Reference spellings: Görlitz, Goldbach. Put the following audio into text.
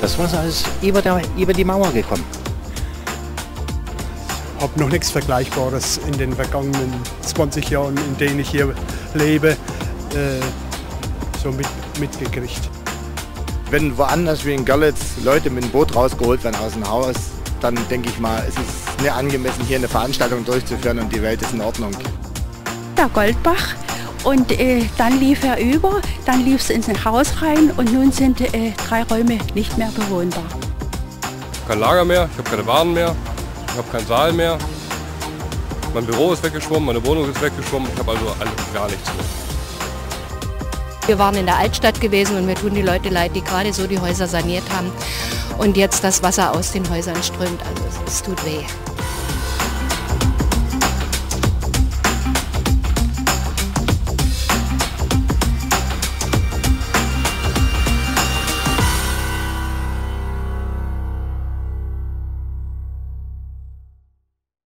Das Wasser ist über die Mauer gekommen. Ich habe noch nichts Vergleichbares in den vergangenen 20 Jahren, in denen ich hier lebe, so mitgekriegt. Wenn woanders wie in Görlitz Leute mit dem Boot rausgeholt werden aus dem Haus, dann denke ich mal, es ist nicht angemessen, hier eine Veranstaltung durchzuführen und die Welt ist in Ordnung. Der Goldbach. Und dann lief er über, dann lief es ins Haus rein und nun sind 3 Räume nicht mehr bewohnbar. Ich habe kein Lager mehr, ich habe keine Waren mehr, ich habe keinen Saal mehr. Mein Büro ist weggeschwommen, meine Wohnung ist weggeschwommen, ich habe also gar nichts mehr. Wir waren in der Altstadt gewesen und mir tun die Leute leid, die gerade so die Häuser saniert haben und jetzt das Wasser aus den Häusern strömt. Also es tut weh.